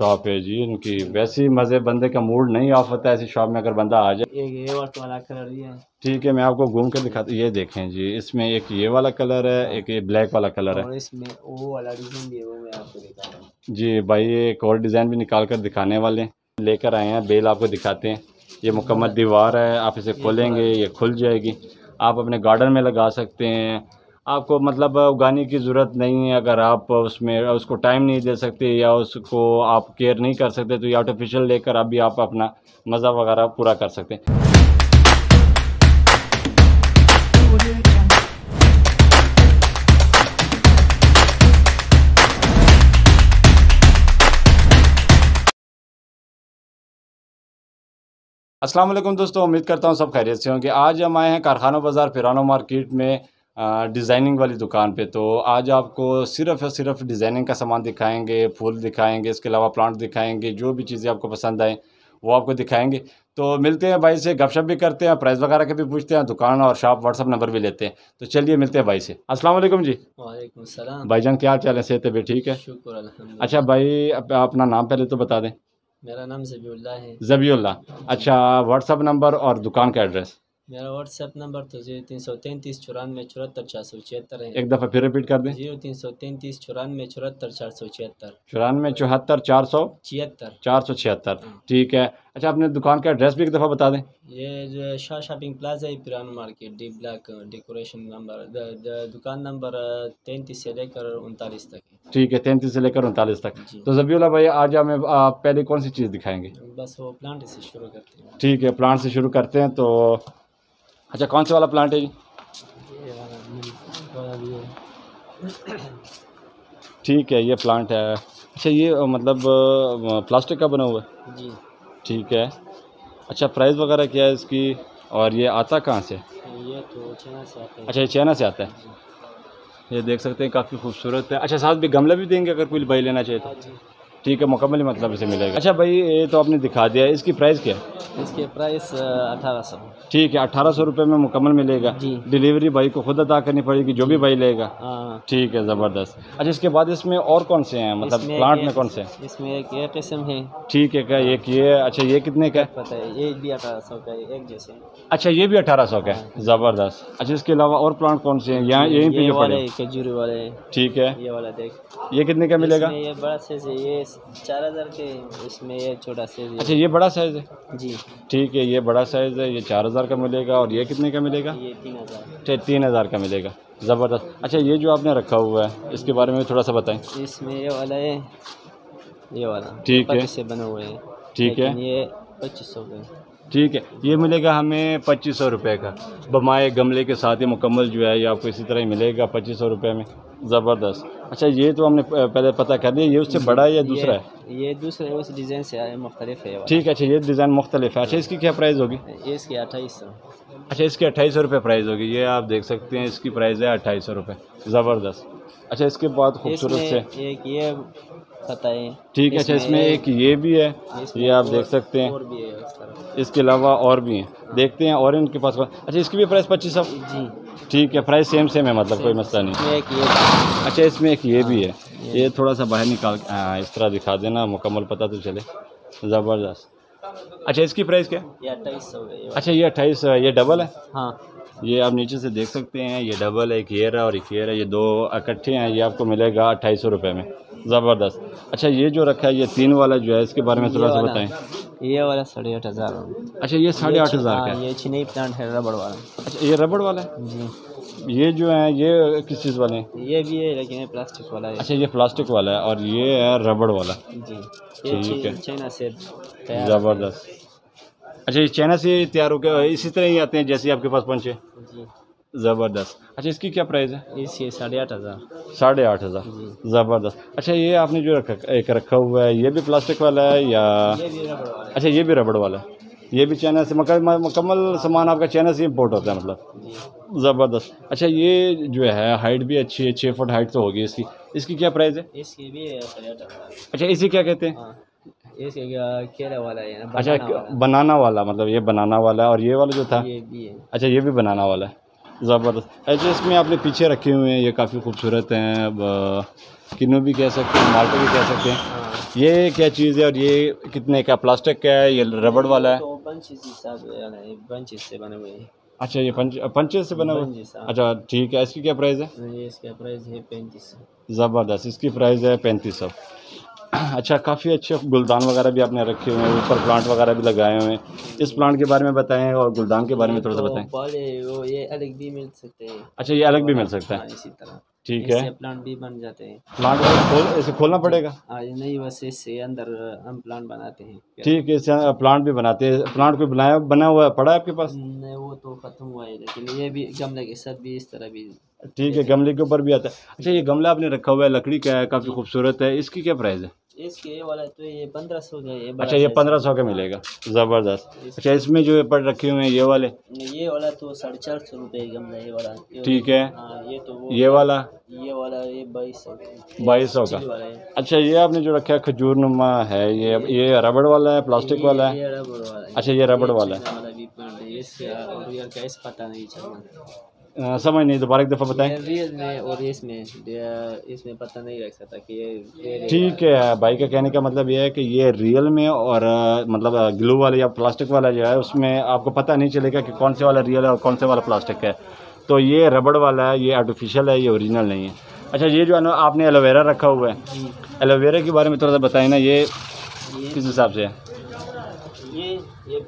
Shop है जी इनकी। वैसे ही मज़े बंदे का मूड नहीं ऑफ होता है, ऐसी शॉप में अगर बंदा आ जाए। ये वाला कलर है, ठीक है मैं आपको घूम कर दिखाता हूँ। ये देखें जी, इसमें एक ये वाला कलर है, एक ये ब्लैक वाला कलर है, और इसमें वो वाला डिज़ाइन भी है, वो मैं आपको दिखा रहा हूँ जी। भाई एक और डिज़ाइन भी निकाल कर दिखाने वाले लेकर आए हैं, बेल आपको दिखाते हैं। ये मुकम्मल दीवार है, आप इसे खोलेंगे ये खुल जाएगी, आप अपने गार्डन में लगा सकते हैं। आपको मतलब उगाने की ज़रूरत नहीं है, अगर आप उसमें उसको टाइम नहीं दे सकते या उसको आप केयर नहीं कर सकते तो ये आर्टिफिशियल लेकर आप भी आप अपना मज़ा वगैरह पूरा कर सकते हैं। अस्सलाम वालेकुम दोस्तों, उम्मीद करता हूँ सब खैरियत से होंगे। आज हम आए हैं कारखाना बाज़ार फिरानो मार्किट में डिज़ाइनिंग वाली दुकान पे। तो आज आपको सिर्फ़ और सिर्फ डिज़ाइनिंग का सामान दिखाएंगे, फूल दिखाएंगे, इसके अलावा प्लांट दिखाएंगे, जो भी चीज़ें आपको पसंद आएँ वो आपको दिखाएंगे। तो मिलते हैं भाई से, गपशप भी करते हैं, प्राइस वगैरह के भी पूछते हैं, दुकान और शॉप व्हाट्सअप नंबर भी लेते हैं। तो चलिए मिलते हैं भाई से। अस्सलाम वालेकुम जी। वालेकुम सलाम। भाईजान क्या हाल चाल है, सेहत भी ठीक है? शुक्र अल्हम्दुलिल्लाह। अच्छा भाई अपना नाम पहले तो बता दें। मेरा नाम जबीउल्लाह है। जबीउल्लाह, अच्छा व्हाट्सअप नंबर और दुकान का एड्रेस? मेरा व्हाट्सअप नंबर तो 0333 94 74 476 है। एक दफ़ा फिर रिपीट कर दें। 0333 94 74 476 ठीक है। अच्छा अपने दुकान का एड्रेस भी एक दफ़ा बता दें। ये जो शाह शॉपिंग प्लाजा है, फिरानो market, D block, decoration number, दुकान नंबर 33 से लेकर 39 तक है। ठीक है, 33 से लेकर 39 तक। तो जबीउल्लाह भाई आज हमें पहले कौन सी चीज़ दिखाएंगे? बस वो प्लांट से शुरू करते हैं। ठीक है, प्लांट से शुरू करते हैं। तो अच्छा कौन सा वाला प्लांट है जी? ठीक है, ये प्लांट है। अच्छा ये मतलब प्लास्टिक का बना हुआ है जी? ठीक है। अच्छा प्राइस वगैरह क्या है इसकी, और ये आता कहाँ से? ये तो चाइना से आता है। अच्छा ये चाइना से आता है, ये देख सकते हैं काफ़ी खूबसूरत है। अच्छा साथ भी गमला भी देंगे अगर कोई भाई लेना चाहिए तो? ठीक है, मुकम्मल मतलब इसे मिलेगा। अच्छा भाई ये तो आपने दिखा दिया, इसकी प्राइस क्या है? इसकी प्राइस 1800। ठीक है, 1800 रुपये में मुकम्मल मिलेगा। डिलीवरी भाई को खुद अदा करनी पड़ेगी जो भी भाई लेगा। ठीक है, ज़बरदस्त। अच्छा इसके बाद इसमें और कौन से हैं, मतलब प्लांट में कौन से हैं? इसमें एक ये किस्म है। ठीक है, क्या एक ये? अच्छा ये कितने का पता है? ये भी 1800 का है, एक जैसे। अच्छा ये भी 1800 का है, ज़बरदस्त। अच्छा इसके अलावा और प्लांट कौन से हैं यहाँ यहीं पे वाले? खजूर वाले। ठीक है, ये वाला देख, ये कितने का मिलेगा? ये बड़ा साइज है, ये 4000 के। इसमें ये छोटा साइज है। अच्छा ये बड़ा साइज है जी? ठीक है, ये बड़ा साइज है, ये 4000 का मिलेगा। और ये कितने का मिलेगा? ये 3000 का मिलेगा। ज़बरदस्त। अच्छा ये जो आपने रखा हुआ है इसके बारे में थोड़ा सा बताएं। इसमें ये वाला है, ये वाला ठीक है से बना हुआ है। ठीक है, ये 2500 का। ठीक है, ये मिलेगा हमें 2500 रुपये का, बमाए गमले के साथ ही मुकम्मल जो है ये आपको इसी तरह ही मिलेगा 2500 रुपये में। ज़बरदस्त। अच्छा ये तो हमने पहले पता कर लिया, ये उससे बड़ा है या दूसरा है? ये दूसरा है, उस डिज़ाइन से मुख्तलिफ है। ठीक है, अच्छा ये डिज़ाइन मुख्तलिफ है। अच्छा इसकी क्या प्राइस होगी? ये इसकी 2800। अच्छा इसकी 2800 रुपये प्राइस होगी, ये आप देख सकते हैं इसकी प्राइस है 2800 रुपये। ज़बरदस्त। अच्छा इसके बाद खूबसूरत से एक ये पता है। ठीक है, अच्छा इसमें एक ये भी है, ये आप देख सकते हैं। इसके अलावा और भी हैं, देखते हैं और इनके पास। अच्छा इसकी भी प्राइस 2500 जी? ठीक है, प्राइस सेम सेम है, मतलब कोई मसला नहीं। एक ये, अच्छा इसमें एक ये भी है, ये थोड़ा सा बाहर निकाल इस तरह दिखा देना, मुकम्मल पता तो चले। ज़बरदस्त। अच्छा इसकी प्राइस क्या? ये 2800 है। अच्छा ये 2800 है, ये डबल है? हाँ, ये आप नीचे से देख सकते हैं, ये डबल है, एक ये रहा और एक ये रहा, ये दो इकट्ठे हैं, ये आपको मिलेगा 2800 रुपये में। ज़बरदस्त। अच्छा ये जो रखा है ये तीन वाला जो है इसके बारे में थोड़ा सा बताएं। ये वाला 8500। अच्छा ये 8500 का है, ये चीनी प्लांट है, रबड़ वाला। अच्छा ये रबड़ वाला है जी? ये जो है ये किस चीज़ वाले हैं? ये भी है लेकिन ये प्लास्टिक वाला है। अच्छा ये प्लास्टिक वाला है और ये है रबड़ वाला जी। ठीक है, चाइना से। ज़बरदस्त। अच्छा ये चाइना से तैयार होकर इसी तरह ही आते हैं जैसे आपके पास पहुँचे? ज़बरदस्त। अच्छा इसकी क्या प्राइस है? इसकी 8500। 8500। ज़बरदस्त। अच्छा ये आपने जो एक रखा हुआ है ये भी प्लास्टिक वाला है या? ये भी रबड़ वाला है। अच्छा ये भी रबड़ वाला है, ये भी चाइना से। मुकम्मल सामान आपका चाइना से इम्पोर्ट होता है, मतलब। ज़बरदस्त। अच्छा ये जो है हाइट भी अच्छी है, 6 फुट हाइट तो होगी इसकी। इसकी क्या प्राइस है? इसकी भी 8500। अच्छा इसी क्या कहते हैं? इसके केला वाला है। अच्छा बनाना वाला, मतलब ये बनाना वाला है। और ये वाला जो था? ये भी है। अच्छा ये भी बनाना वाला है। ज़बरदस्त एचएस में आपने पीछे रखे हुए हैं, ये काफ़ी खूबसूरत हैं। अब किन्नू भी कह सकते हैं, माल्टे भी कह सकते हैं। ये क्या चीज़ है और ये कितने का, प्लास्टिक का है, ये रबड़ वाला है? तो पंचेस से बने हुए हैं। अच्छा, ये पंचेस से बना हुए, अच्छा ठीक है। इसकी क्या प्राइस है? इसका प्राइस है 3500। ज़बरदस्त, इसकी प्राइस है 3500। अच्छा, काफ़ी अच्छे गुलदान वगैरह भी आपने रखे हुए हैं, ऊपर प्लांट वगैरह भी लगाए हुए हैं। इस प्लांट के बारे में बताएं और गुलदान के बारे में थोड़ा सा बताएं। वो ये अलग भी मिल सकते हैं। अच्छा, ये अलग भी मिल सकता है? इसी तरह ठीक है, प्लांट भी बन जाते हैं। प्लांट इसे खोलना पड़ेगा? नहीं, बस इससे अंदर हम प्लांट बनाते हैं। ठीक है, इससे प्लांट भी बनाते हैं। प्लांट कोई बना हुआ पड़ा है आपके पास? नहीं, वो तो ख़त्म हुआ है, लेकिन ये भी गमले के साथ भी इस तरह भी ठीक है, गमले के ऊपर भी आता है। अच्छा, ये गमला आपने रखा हुआ है, लकड़ी का है, काफ़ी खूबसूरत है। इसकी क्या प्राइस है? इसके वाला तो ये 1500 का है। अच्छा, ये 1500 का मिलेगा, ज़बरदस्त। अच्छा, इसमें जो ये पट रखे हुए हैं ये वाले? ये वाला तो 450 रुपये गमला, ये वाला ठीक है। ये तो ये वाला, ये वाला ये 2200 का। अच्छा, ये आपने जो रखा है खजूर नुमा है, ये रबड़ वाला है, प्लास्टिक वाला है? अच्छा, ये रबड़ वाला है, समझ नहीं, दोबारा एक दफ़ा बताएं। रियल में और इसमें पता नहीं रख सकता कि ये ठीक है। भाई का कहने का मतलब ये है कि ये रियल में और मतलब ग्लू वाला या प्लास्टिक वाला जो है उसमें आपको पता नहीं चलेगा कि कौन से वाला रियल है और कौन से वाला प्लास्टिक है। तो ये रबड़ वाला है, ये आर्टिफिशियल है, ये ओरिजिनल नहीं है। अच्छा, ये जो है ना आपने एलोवेरा रखा हुआ है, एलोवेरा के बारे में थोड़ा सा बताएं ना, ये किस हिसाब से है? ये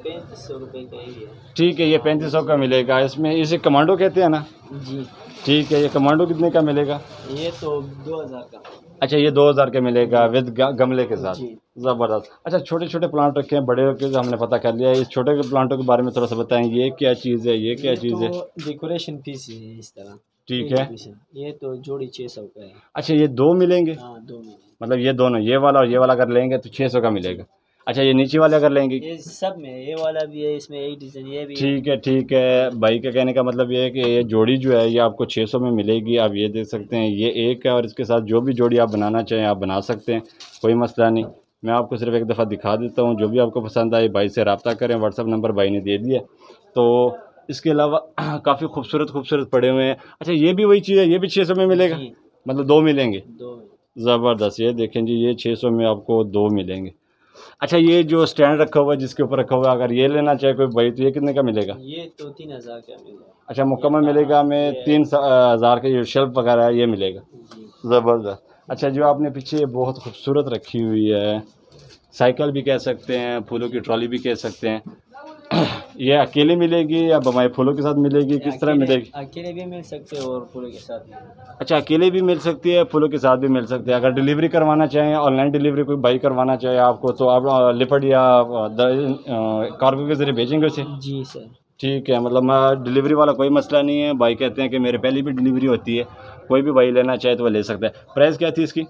3500 रुपये का ही है। ठीक है, ये 3500 का मिलेगा। इसमें इसे कमांडो कहते हैं ना? जी ठीक है। ये कमांडो कितने का मिलेगा? ये तो 2000 का। अच्छा, ये 2000 का मिलेगा विद गमले के साथ। ज़बरदस्त। अच्छा, छोटे छोटे प्लांट रखे हैं, बड़े के हमने पता कर लिया है। इस छोटे प्लांटों के बारे में थोड़ा सा बताएं, ये क्या चीज़ है, ये क्या चीज़ है? डेकोरेशन पीस है इस तरह, ठीक है। ये तो जोड़ी 600 का है। अच्छा, ये दो मिलेंगे? दो मतलब ये दोनों, ये वाला और ये वाला अगर लेंगे तो 600 का मिलेगा। अच्छा, ये नीचे वाले अगर लेंगे? ये सब में, ये वाला भी है, इसमें एक डिज़ाइन ये भी ठीक है। ठीक है, भाई का कहने का मतलब ये है कि ये जोड़ी जो है ये आपको 600 में मिलेगी। आप ये देख सकते हैं, ये एक है और इसके साथ जो भी जोड़ी आप बनाना चाहें आप बना सकते हैं, कोई मसला नहीं। मैं आपको सिर्फ एक दफ़ा दिखा देता हूँ, जो भी आपको पसंद आए भाई से रब्ता करें। व्हाट्सअप नंबर भाई ने दे दिया। तो इसके अलावा काफ़ी खूबसूरत पड़े हुए हैं। अच्छा, ये भी वही चीज़ है, ये भी 600 में मिलेगा? मतलब दो मिलेंगे। ज़बरदस्त, ये देखें जी, ये 600 में आपको दो मिलेंगे। अच्छा, ये जो स्टैंड रखा हुआ है जिसके ऊपर रखा हुआ है, अगर ये लेना चाहे कोई भाई तो ये कितने का मिलेगा? ये तो 3000 का मिलेगा। अच्छा, मुकम्मल मिलेगा हमें 3000 का। ये शेल्फ वगैरह है, ये मिलेगा। ज़बरदस्त। अच्छा, जो आपने पीछे बहुत खूबसूरत रखी हुई है, साइकिल भी कह सकते हैं, फूलों की ट्रॉली भी कह सकते हैं, ये अकेले मिलेगी या हमारे फूलों के साथ मिलेगी, किस तरह मिलेगी? अकेले भी मिल सकते हैं और फूलों के साथ। अच्छा, अकेले भी मिल सकती है, फूलों के साथ भी मिल सकते हैं। अगर डिलीवरी करवाना चाहें, ऑनलाइन डिलीवरी कोई भाई करवाना चाहे आपको, तो आप लिपट या कार्गो के ज़रिए भेजेंगे उसे? जी सर, ठीक है। मतलब डिलीवरी वाला कोई मसला नहीं है। भाई कहते हैं कि मेरे पहले भी डिलीवरी होती है, कोई भी भाई लेना चाहे तो वह ले सकता है। प्राइस क्या थी इसकी?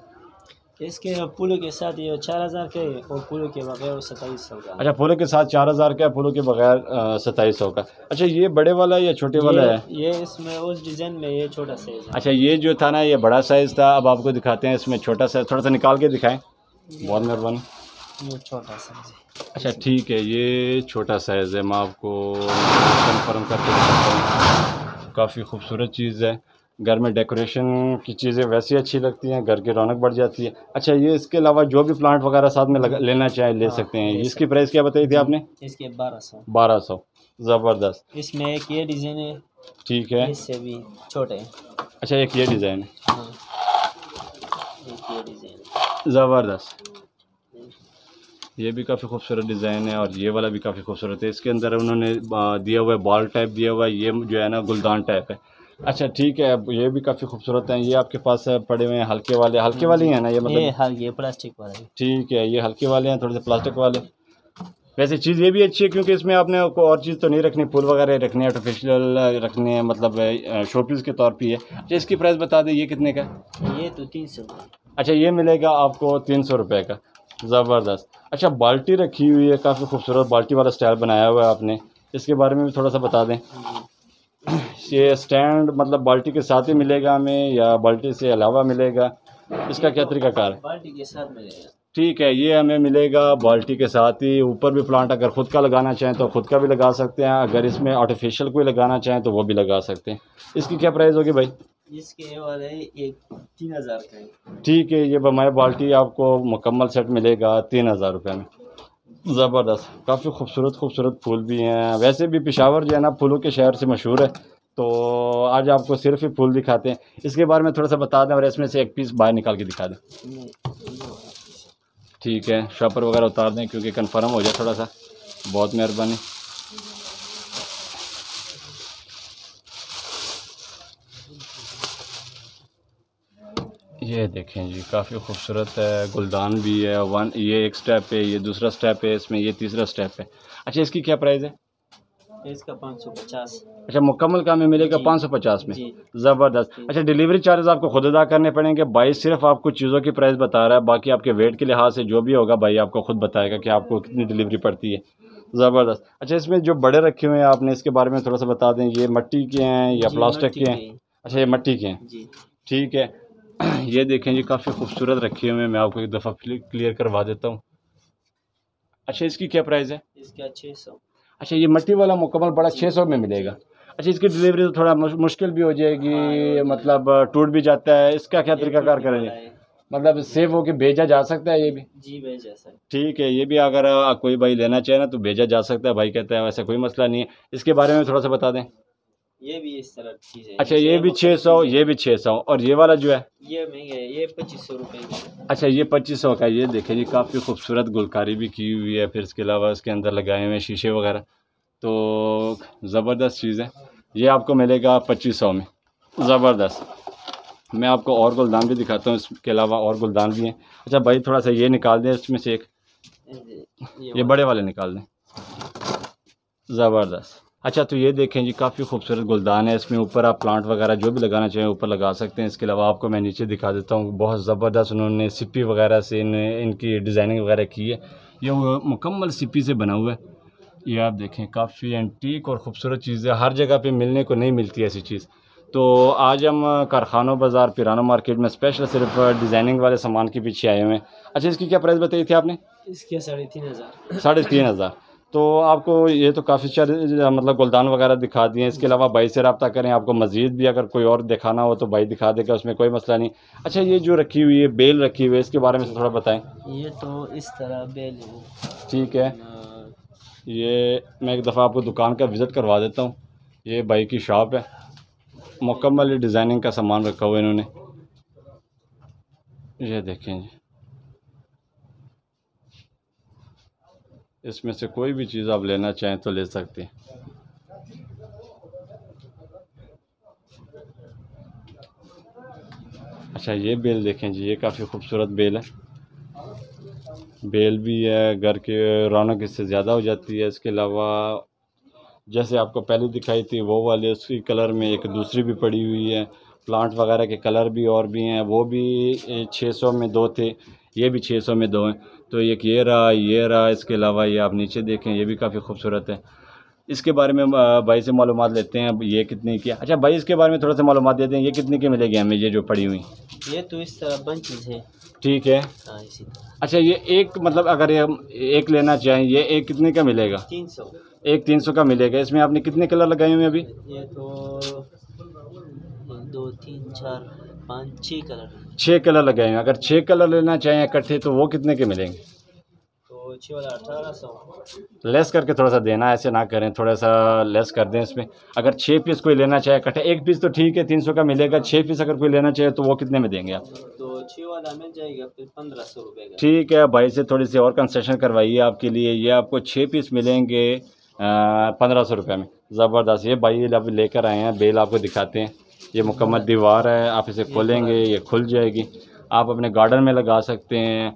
इसके फूलों के साथ ये 4000 के और फूलों के बगैर 2700 का। अच्छा, फूलों के साथ 4000 का, फूलों के बगैर 2700 का। अच्छा, ये बड़े वाला या छोटे वाला है? ये इसमें उस डिज़ाइन में ये छोटा साइज़ है। अच्छा, ये जो था ना ये बड़ा साइज़ था, अब आपको दिखाते हैं इसमें छोटा साइज़। थोड़ा सा निकाल के दिखाएँ, बहुत मेहरबानी। ये छोटा साइज़ है। अच्छा, ठीक है, ये छोटा साइज़ है। मैं आपको कन्फर्म करके दिखाता हूँ, काफ़ी खूबसूरत चीज़ है। घर में डेकोरेशन की चीज़ें वैसी अच्छी लगती हैं, घर की रौनक बढ़ जाती है। अच्छा, ये इसके अलावा जो भी प्लांट वगैरह साथ में लेना चाहे ले सकते हैं। इसकी प्राइस क्या बताई थी आपने? इसके 1200। ज़बरदस्त। इसमें एक ये डिज़ाइन है, ठीक है, इससे भी छोटे। अच्छा, एक ये डिज़ाइन है, ज़बरदस्त, ये भी काफ़ी खूबसूरत डिज़ाइन है। और ये वाला भी काफ़ी खूबसूरत है। इसके अंदर उन्होंने दिया हुआ है बॉल टाइप दिया हुआ है, ये जो है ना गुलदान टाइप है। अच्छा, ठीक है, ये भी काफ़ी खूबसूरत हैं। ये आपके पास पड़े हुए हैं हल्के वाले हैं ना? ये मतलब ये प्लास्टिक वाले, ठीक है, ये हल्के वाले हैं, थोड़े से प्लास्टिक वाले। वैसे चीज़ ये भी अच्छी है क्योंकि इसमें आपने और चीज़ तो नहीं रखनी, फूल वगैरह रखने, आर्टिफिशियल रखने, मतलब शोपीस के तौर पर ही है। इसकी प्राइस बता दें, ये कितने का? ये तो 300। अच्छा, ये मिलेगा आपको 300 रुपये का। ज़बरदस्त। अच्छा, बाल्टी रखी हुई है, काफ़ी खूबसूरत बाल्टी वाला स्टाइल बनाया हुआ है आपने, इसके बारे में भी थोड़ा सा बता दें। ये स्टैंड मतलब बाल्टी के साथ ही मिलेगा हमें या बाल्टी से अलावा मिलेगा, इसका क्या तरीका कार है? बाल्टी के साथ मिलेगा। ठीक है, ये हमें मिलेगा बाल्टी के साथ ही। ऊपर भी प्लांट अगर ख़ुद का लगाना चाहें तो ख़ुद का भी लगा सकते हैं, अगर इसमें आर्टिफिशियल कोई लगाना चाहें तो वो भी लगा सकते हैं। इसकी क्या प्राइस होगी भाई? इसके वाले 3000 का है। ठीक है, ये बमाए बाल्टी आपको मुकम्मल सेट मिलेगा 3000 रुपये में। ज़बरदस्त, काफ़ी खूबसूरत खूबसूरत फूल भी हैं। वैसे भी पेशावर जो है ना फूलों के शहर से मशहूर है, तो आज आपको सिर्फ ही फूल दिखाते हैं। इसके बारे में थोड़ा सा बता दें और इसमें से एक पीस बाहर निकाल के दिखा दें। ठीक है, शॉपर वगैरह उतार दें क्योंकि कंफर्म हो जाए थोड़ा सा। बहुत मेहरबानी। ये देखें जी, काफ़ी खूबसूरत है, गुलदान भी है। ये एक स्टेप है, ये दूसरा स्टेप है, इसमें ये तीसरा स्टेप है। अच्छा, इसकी क्या प्राइस है? इसका 550। अच्छा, मुकम्मल काम में मिलेगा 550 में। ज़बरदस्त। अच्छा, डिलीवरी चार्जेस आपको खुद अदा करने पड़ेंगे। भाई सिर्फ आपको चीज़ों की प्राइस बता रहा है, बाकी आपके वेट के लिहाज से जो भी होगा भाई आपको खुद बताएगा कि आपको कितनी डिलीवरी पड़ती है। ज़बरदस्त। अच्छा, इसमें जो बड़े रखे हुए हैं आपने, इसके बारे में थोड़ा सा बता दें, ये मट्टी के हैं या प्लास्टिक के हैं? अच्छा, ये मट्टी के हैं। ठीक है, ये देखें जी, काफ़ी खूबसूरत रखे हुए हैं। मैं आपको एक दफ़ा क्लियर करवा देता हूँ। अच्छा, इसकी क्या प्राइस है? इसका 600। अच्छा, ये मट्टी वाला मुकम्मल बड़ा 600 में मिलेगा। अच्छा, इसकी डिलीवरी तो थोड़ा मुश्किल भी हो जाएगी, मतलब टूट भी जाता है। इसका क्या तरीकाकार करेंगे? मतलब सेव होके भेजा जा सकता है ये भी? जी, भेजा जा सकता है। ठीक है, ये भी अगर कोई भाई लेना चाहे ना तो भेजा जा सकता है। भाई कहता है वैसा कोई मसला नहीं है। इसके बारे में थोड़ा सा बता दें। ये भी इस तरह की चीज़ है। अच्छा, ये भी 600, ये भी 600, और ये वाला जो है ये महंगा है, ये 2500 रुपये का। अच्छा, ये 2500 का। ये देखें जी, काफ़ी खूबसूरत गुलकारी भी की हुई है, फिर इसके अलावा इसके अंदर लगाए हुए शीशे वगैरह, तो ज़बरदस्त चीज़ है। ये आपको मिलेगा 2500 में। ज़बरदस्त। मैं आपको और गुलदान भी दिखाता हूँ, इसके अलावा और गुलदान भी हैं। अच्छा भाई, थोड़ा सा ये निकाल दें इसमें से एक, ये बड़े वाले निकाल दें। ज़बरदस्त। अच्छा, तो ये देखें जी, काफ़ी खूबसूरत गुलदान है। इसमें ऊपर आप प्लांट वगैरह जो भी लगाना चाहें ऊपर लगा सकते हैं। इसके अलावा आपको मैं नीचे दिखा देता हूँ। बहुत ज़बरदस्त उन्होंने सिप्पी वगैरह से इनकी डिज़ाइनिंग वगैरह की है। ये मुकम्मल सिप्पी से बना हुआ है। ये आप देखें, काफ़ी एंटीक और ख़ूबसूरत चीज़ है, हर जगह पर मिलने को नहीं मिलती ऐसी चीज़। तो आज हम कारखानों बाज़ार फिरानो मार्किट में स्पेशल सिर्फ डिज़ाइनिंग वाले सामान के पीछे आए हुए हैं। अच्छा, इसकी क्या प्राइस बताई थी आपने? इसके 3500। 3500। तो आपको ये तो काफ़ी सारे मतलब गुलदान वगैरह दिखा दिए। इसके अलावा भाई से रब्ता करें, आपको मज़ीद भी अगर कोई और दिखाना हो तो भाई दिखा देगा, उसमें कोई मसला नहीं। अच्छा, ये जो रखी हुई है बेल रखी हुई है, इसके बारे में थोड़ा बताएं। ये तो इस तरह बेल है। ठीक है, ये मैं एक दफ़ा आपको दुकान का विज़िट करवा देता हूँ। ये भाई की शॉप है, मुकम्मल डिज़ाइनिंग का सामान रखा हुआ है इन्होंने। ये देखें जी, इसमें से कोई भी चीज़ आप लेना चाहें तो ले सकते हैं। अच्छा, ये बेल देखें जी, ये काफ़ी खूबसूरत बेल है। बेल भी है, घर के रौनक इससे ज़्यादा हो जाती है। इसके अलावा जैसे आपको पहले दिखाई थी वो वाले, उसकी कलर में एक दूसरी भी पड़ी हुई है। प्लांट वगैरह के कलर भी और भी हैं, वो भी 600 में दो थे, ये भी 600 में दो हैं। तो एक ये रहा, ये रहा। इसके अलावा ये आप नीचे देखें, ये भी काफ़ी खूबसूरत है। इसके बारे में भाई से मालूमात लेते हैं, ये कितने की? अच्छा भाई, इसके बारे में थोड़ा सा मालूमात देते हैं, ये कितने की मिलेगी हमें ये जो पड़ी हुई? ये तो इस तरह बंच है। ठीक है। अच्छा, ये एक मतलब अगर एक लेना चाहें, ये एक कितने का मिलेगा? 300। एक 300 का मिलेगा। इसमें आपने कितने कलर लगाए हुए अभी? ये तो 2, 3, 4, 5, 6 कलर। 6 कलर लगाए हैं। अगर 6 कलर लेना चाहें इकट्ठे तो वो कितने के मिलेंगे? तो 6,1800। लेस करके थोड़ा सा देना, ऐसे ना करें, थोड़ा सा लेस कर दें इसमें। अगर 6 पीस कोई लेना चाहे इकट्ठे, एक पीस तो ठीक है 300 का मिलेगा, 6 पीस अगर कोई लेना चाहे तो वो कितने में देंगे आप? तो 6 वाला मिल जाएगा फिर 1500 रुपये का। ठीक है, भाई से थोड़ी सी और कंसेशन करवाइए आपके लिए। ये आपको 6 पीस मिलेंगे 1500 रुपये में। ज़बरदस्त। ये भाई अब लेकर आए हैं बेल, आपको दिखाते हैं। ये मुकम्मल दीवार है, आप इसे खोलेंगे ये खुल जाएगी। आप अपने गार्डन में लगा सकते हैं,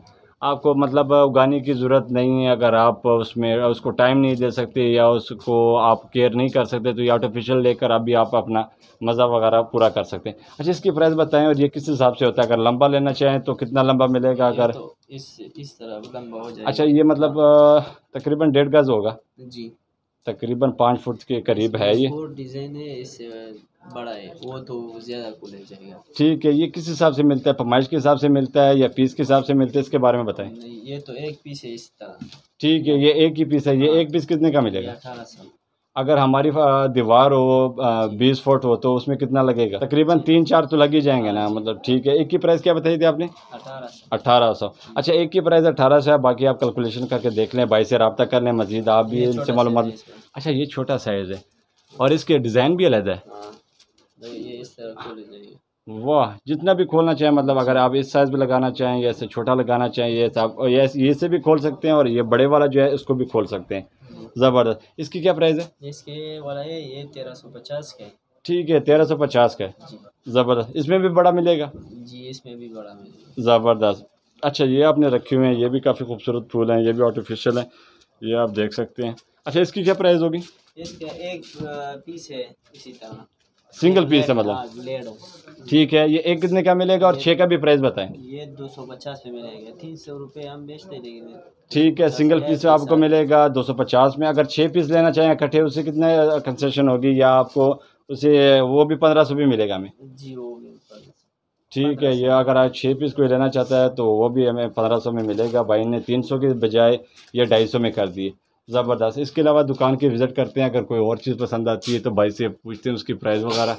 आपको मतलब उगाने की ज़रूरत नहीं है। अगर आप उसमें उसको टाइम नहीं दे सकते या उसको आप केयर नहीं कर सकते तो ये आर्टिफिशियल लेकर अभी आप अपना मज़ा वगैरह पूरा कर सकते हैं। अच्छा, इसकी प्राइस बताएं और ये किस हिसाब से होता है? अगर लंबा लेना चाहें तो कितना लंबा मिलेगा? अगर तो इस तरह लंबा हो जाए। अच्छा, ये मतलब तकरीबन 1.5 गज़ होगा। जी। तकरीबन 5 फुट के करीब है। ये डिज़ाइन है, इस बड़ा है वो तो ज़्यादा कूलर जाएगा। ठीक है, ये किस हिसाब से मिलता है, फरमाइश के हिसाब से मिलता है या पीस के हिसाब से मिलता है, इसके बारे में बताएं। ये तो एक पीस है इस तरह। ठीक है, ये एक ही पीस है। ये एक पीस कितने का मिलेगा? 1800। अगर हमारी दीवार हो 20 फुट हो तो उसमें कितना लगेगा? तकरीबन 3-4 तो लग ही जाएंगे ना, मतलब। ठीक है, एक की प्राइस क्या बताई थी आपने? 1800। अच्छा, एक की प्राइस 1800 है, बाकी आप कैलकुलेशन करके देख लें, भाई से रब्ता कर लें मजीद, आप भी इनसे मालूम। अच्छा, ये छोटा साइज़ है और इसके डिज़ाइन भी अलग है। वाह, जितना भी खोलना चाहें, मतलब अगर आप इस साइज़ में लगाना चाहें या इससे छोटा लगाना चाहें, ये से भी खोल सकते हैं और ये बड़े वाला जो है इसको भी खोल सकते हैं। ज़बरदस्त। इसकी क्या प्राइस है? इसके वाला है ये 1350 का। ठीक है, 1350 का। ज़बरदस्त। इसमें भी बड़ा मिलेगा जी, इसमें भी बड़ा मिलेगा। ज़बरदस्त। अच्छा, ये आपने रखे हुए हैं, ये भी काफ़ी खूबसूरत फूल हैं, ये भी आर्टिफिशियल हैं, ये आप देख सकते हैं। अच्छा, इसकी क्या प्राइस होगी? इसका एक पीस है इसी तरह, सिंगल पीस है, मतलब। ठीक है, ये एक कितने का मिलेगा और 6 का भी प्राइस बताएं। ये 250 में मिलेगा, 300 रुपये हम बेचते हैं। ठीक है, सिंगल पीस आपको मिलेगा 250 में। अगर 6 पीस लेना चाहें इकट्ठे, उसे कितने कंसेशन होगी या आपको उसे वो भी 1500 भी मिलेगा हमें जी, वो भी 1500। ठीक है, ये अगर आप 6 पीस कोई लेना चाहता है तो वो भी हमें 1500 में मिलेगा। भाई ने 300 के बजाय ये 250 में कर दिए। ज़बरदस्त। इसके अलावा दुकान की विज़िट करते हैं, अगर कोई और चीज़ पसंद आती है तो भाई से पूछते हैं उसकी प्राइस वगैरह।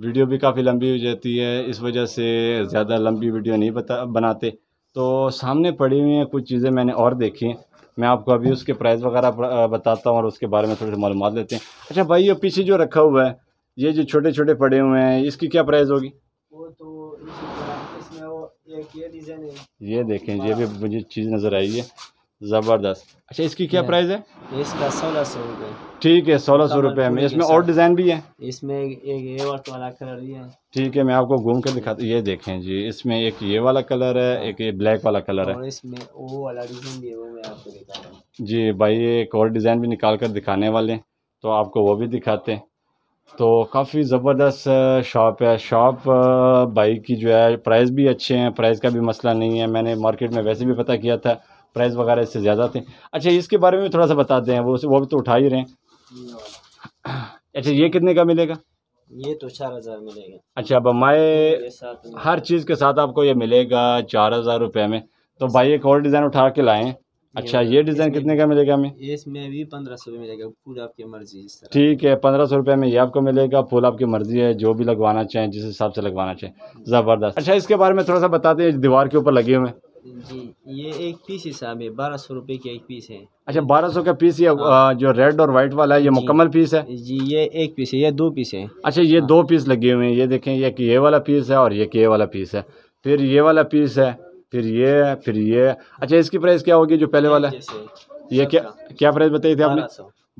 वीडियो भी काफ़ी लंबी हो जाती है, इस वजह से ज़्यादा लंबी वीडियो नहीं बनाते। तो सामने पड़ी हुई हैं कुछ चीज़ें मैंने और देखी हैं, मैं आपको अभी उसके प्राइस वगैरह बताता हूँ और उसके बारे में थोड़ी सी मालूमात लेते हैं। अच्छा भाई, ये पीछे जो रखा हुआ है, ये जो छोटे छोटे पड़े हुए हैं, इसकी क्या प्राइस होगी? वो तो इसमें वो ये डिज़ाइन है, ये देखें, ये भी मुझे चीज़ नज़र आई है। ज़बरदस्त। अच्छा, इसकी क्या प्राइस है? इसका 1600 रुपये। ठीक है, 1600 रुपये में। इसमें और डिज़ाइन भी है, इसमें एक ये वाला कलर भी है। ठीक है, मैं आपको घूम कर दिखाता हूँ। ये देखें जी, इसमें एक ये वाला कलर है, एक ये ब्लैक वाला कलर है, और इसमें वो वाला डिज़ाइन भी है, वो मैं आपको दिखा रहा हूँ जी। भाई एक और डिज़ाइन भी निकाल कर दिखाने वाले हैं, तो आपको वो भी दिखाते हैं। तो काफ़ी ज़बरदस्त शॉप है। शॉप भाई की जो है, प्राइस भी अच्छे हैं, प्राइस का भी मसला नहीं है। मैंने मार्केट में वैसे भी पता किया था, प्राइस वगैरह इससे ज़्यादा थे। अच्छा, इसके बारे में थोड़ा सा बताते हैं, वो भी तो उठा ही रहे हैं। अच्छा, ये कितने का मिलेगा? ये तो 4000 मिलेगा। अच्छा, अब हमारे हर चीज़ के साथ आपको ये मिलेगा 4000 रुपये में। तो भाई एक और डिज़ाइन उठा के लाएँ। अच्छा, ये डिज़ाइन कितने का मिलेगा हमें? इसमें भी 1500 रुपये मिलेगा, फूल आपकी मर्जी। ठीक है, 1500 रुपये में ये आपको मिलेगा, फूल आपकी मर्जी है, जो भी लगवाना चाहें, जिस हिसाब से लगवाना चाहें। ज़बरदस्त। अच्छा, इसके बारे में थोड़ा सा बताते हैं, दीवार के ऊपर लगे हुए हैं जी। ये एक पीस हिसाब है, 1200 रुपये के एक पीस है। अच्छा, 1200 का पीस। ये जो रेड और वाइट वाला है, ये मुकम्मल पीस है जी? ये एक पीस है, ये 2 पीस है। अच्छा, ये 2 पीस लगे हुए हैं, ये देखें, ये वाला पीस है और ये वाला पीस है, फिर ये वाला पीस है, फिर ये है, फिर ये। अच्छा, इसकी प्राइस क्या होगी जो पहले वाला है? ये क्या प्राइस बताई थी आपने?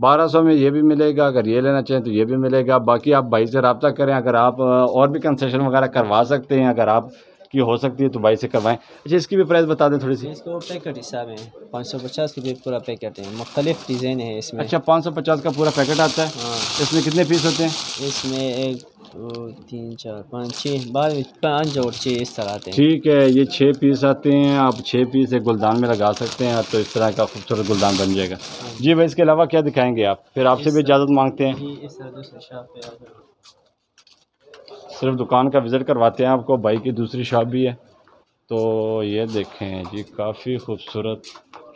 1200 में ये भी मिलेगा, अगर ये लेना चाहें तो ये भी मिलेगा। बाकी आप भाई से रब्ता करें, अगर आप और भी कंसेशन वगैरह करवा सकते हैं, अगर आप की हो सकती है तो भाई से करवाएं। अच्छा, इसकी भी प्राइस बता दें थोड़ी सी। इसको पैकेट हिसाब है, 550 रुपये पूरा पैकेट है, मुख्तलिफ डिज़ाइन है इसमें। अच्छा, 550 का पूरा पैकेट आता है। हाँ। इसमें कितने पीस होते हैं? इसमें 1 2 3 4 5 6 12 5 और 6 इस तरह आते हैं। ठीक है, ये 6 पीस आते हैं। आप 6 पीस एक गुलदान में लगा सकते हैं, तो इस तरह का खूबसूरत गुलदान बन जाएगा जी। भाई, इसके अलावा क्या दिखाएँगे आप? फिर आपसे भी इजाज़त मांगते हैं, सिर्फ दुकान का विज़िट करवाते हैं आपको। भाई की दूसरी शॉप भी है, तो ये देखें जी, काफ़ी खूबसूरत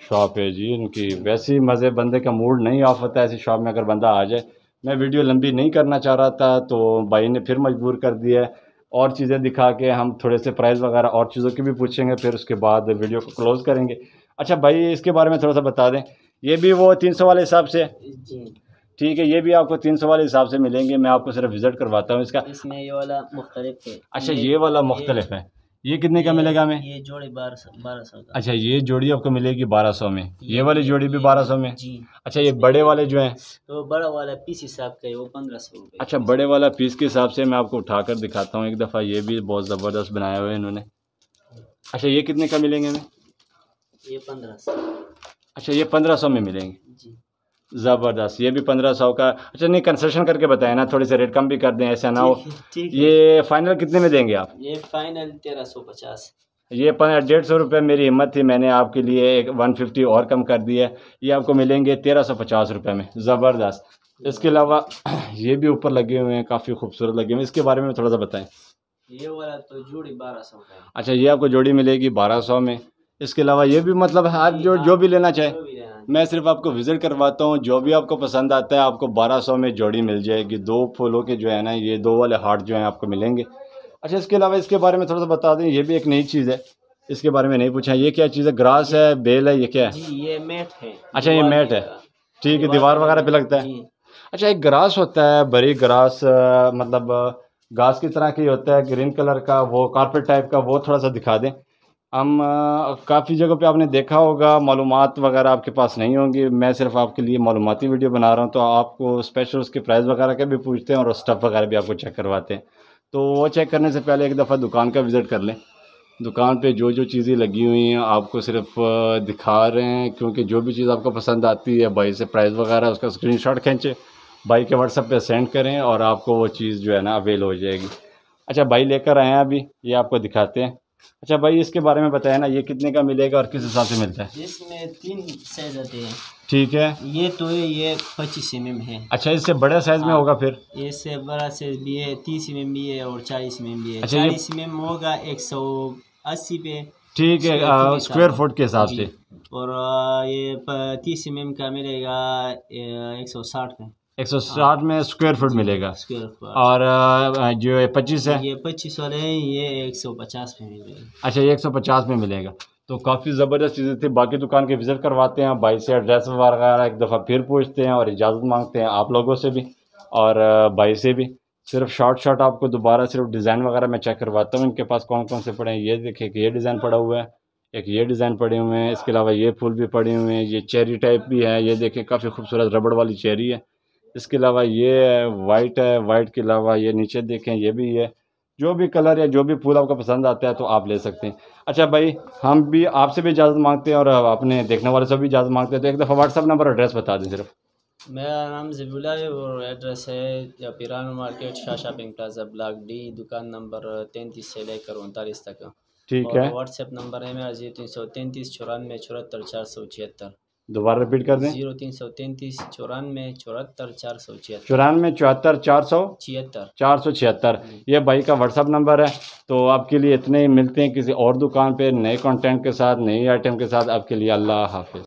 शॉप है जी इनकी। वैसे ही मज़े, बंदे का मूड नहीं ऑफ होता है ऐसी शॉप में अगर बंदा आ जाए। मैं वीडियो लंबी नहीं करना चाह रहा था, तो भाई ने फिर मजबूर कर दिया है, और चीज़ें दिखा के हम थोड़े से प्राइस वगैरह और चीज़ों की भी पूछेंगे, फिर उसके बाद वीडियो को क्लोज़ करेंगे। अच्छा भाई, इसके बारे में थोड़ा सा बता दें। ये भी वो 300 वाले हिसाब से? ठीक है, ये भी आपको 300 वाले हिसाब से मिलेंगे। मैं आपको सिर्फ विज़िट करवाता हूँ इसका। इसमें ये वाला मुख्तलिफ है। अच्छा, ये वाला मुख्तलिफ है, ये कितने का मिलेगा हमें? ये जोड़ी 1200 का। अच्छा, ये जोड़ी आपको मिलेगी 1200 में, ये वाली जोड़ी भी 1200 में जी। अच्छा, ये बड़े वाले जो हैं? तो बड़ा वाला पीस हिसाब का है, वो 1500 रुपये। अच्छा, बड़े वाला पीस के हिसाब से मैं आपको उठा कर दिखाता हूँ एक दफ़ा। ये भी बहुत ज़बरदस्त बनाया हुआ है इन्होंने। अच्छा, ये कितने का मिलेंगे हमें? ये 1500। अच्छा, ये 1500 में मिलेंगे। ज़बरदस्त, ये भी 1500 का। अच्छा, नहीं, कंसेशन करके बताएं ना, थोड़े से रेट कम भी कर दें, ऐसा ना हो। ये फाइनल कितने में देंगे आप? ये फाइनल 1350। ये 150 रुपये मेरी हिम्मत थी, मैंने आपके लिए एक 150 और कम कर दिया है, ये आपको मिलेंगे 1350 रुपये में, ज़बरदस्त। इसके अलावा ये भी ऊपर लगे हुए हैं, काफ़ी खूबसूरत लगे हुए हैं, इसके बारे में थोड़ा सा बताएं। ये वाला तो जोड़ी 1200 का है। अच्छा, ये आपको जोड़ी मिलेगी 1200 में। इसके अलावा ये भी मतलब आप जो भी लेना चाहे, मैं सिर्फ आपको विज़िट करवाता हूँ, जो भी आपको पसंद आता है आपको 1200 में जोड़ी मिल जाएगी। दो फूलों के जो है ना, ये दो वाले हार्ट जो हैं आपको मिलेंगे। अच्छा, इसके अलावा इसके बारे में थोड़ा सा बता दें, ये भी एक नई चीज़ है, इसके बारे में नहीं पूछा, ये क्या चीज़ है? ग्रास है, बेल है, ये क्या है? जी, ये मैट है। अच्छा, ये मैट है, ठीक है, दीवार वगैरह पे लगता है। अच्छा, एक ग्रास होता है, बड़ी ग्रास, मतलब घास की तरह की होता है, ग्रीन कलर का, वो कारपेट टाइप का, वो थोड़ा सा दिखा दें। हम काफ़ी जगह पे आपने देखा होगा, मालूमात वगैरह आपके पास नहीं होंगी, मैं सिर्फ आपके लिए मालूमाती वीडियो बना रहा हूँ, तो आपको स्पेशल उसके प्राइस वगैरह के भी पूछते हैं और स्टफ़ वगैरह भी आपको चेक करवाते हैं। तो वो चेक करने से पहले एक दफ़ा दुकान का विज़िट कर लें, दुकान पे जो जो चीज़ें लगी हुई हैं आपको सिर्फ दिखा रहे हैं, क्योंकि जो भी चीज़ आपको पसंद आती है भाई से प्राइस वगैरह उसका स्क्रीनशॉट खींचें, भाई के व्हाट्सएप पे सेंड करें और आपको वो चीज़ जो है ना अवेल हो जाएगी। अच्छा, भाई लेकर आए हैं अभी, ये आपको दिखाते हैं। अच्छा भाई, इसके बारे में बताया ना, ये कितने का मिलेगा और किस हिसाब से मिलता है? इसमें 3 साइज आते हैं, ठीक है। ये तो ये 25 mm है। अच्छा, इससे बड़ा साइज में होगा फिर? इससे बड़ा साइज भी है, 30 mm भी है और 40 mm भी है। अच्छा, 40 mm होगा 180 पे, ठीक है, स्क्वायर फुट के हिसाब से। और ये 30 mm का मिलेगा 160 पे, 160 में स्क्वायर फुट मिलेगा। और जो ये 25 है, ये 25 वाले हैं, ये 150 में मिलेगा। अच्छा, ये 150 में मिलेगा। तो काफ़ी ज़बरदस्त चीज़ें थी। बाकी दुकान के विज़िट करवाते हैं, भाई से एड्रेस वगैरह एक दफ़ा फिर पूछते हैं और इजाज़त मांगते हैं आप लोगों से भी और भाई से भी। सिर्फ शॉर्ट आपको दोबारा सिर्फ डिज़ाइन वगैरह मैं चेक करवाता हूँ, इनके पास कौन कौन से पड़े हैं। ये देखिए कि ये डिज़ाइन पड़ा हुआ है, एक ये डिज़ाइन पड़े हुए हैं, इसके अलावा ये फूल भी पड़े हुए हैं, ये चेरी टाइप भी है, ये देखिए काफ़ी खूबसूरत रबड़ वाली चेरी है। इसके अलावा ये वाइट है, वाइट के अलावा ये नीचे देखें ये भी है। जो भी कलर या जो भी फूल आपको पसंद आता है तो आप ले सकते हैं। अच्छा भाई, हम भी आपसे भी इजाज़त मांगते हैं और अपने देखने वाले से भी इजाज़त मांगते हैं, तो एक दफ़ा व्हाट्सअप नंबर एड्रेस बता दें सिर्फ। मेरा नाम जबीउल्लाह है और एड्रेस है फिरानो market, Shah shopping plaza, block D, दुकान नंबर 33 से लेकर 39 तक, ठीक है। व्हाट्सएप नंबर है मेरा 0333 94 74 476। दोबारा रिपीट कर दें, 0333 94 74 476। ये भाई का व्हाट्सअप नंबर है। तो आपके लिए इतने ही, मिलते हैं किसी और दुकान पे नए कंटेंट के साथ, नए आइटम के साथ। आपके लिए अल्लाह हाफिज़।